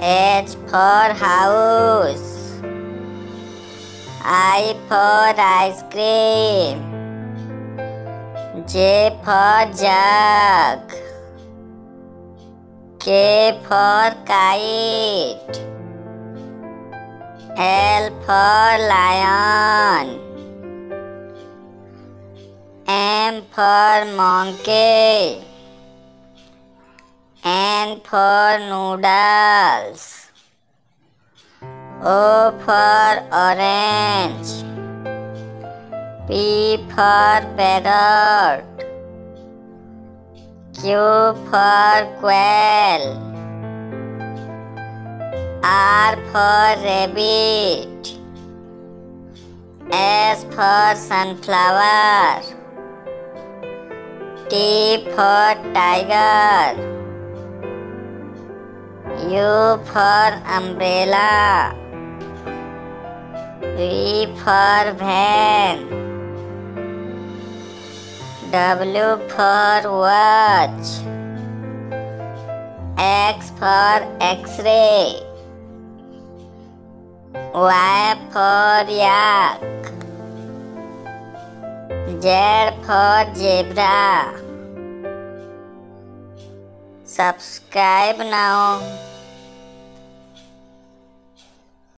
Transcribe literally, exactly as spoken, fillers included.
H for house, I for ice cream, J for jug, K for kite, L for lion, M for monkey, N for noodles, O for orange, P for parrot, Q for quail, R for rabbit, S for sunflower, T for tiger, U for umbrella, V for van, W for watch, X for X-ray, Y for yak, Z for zebra. Subscribe now.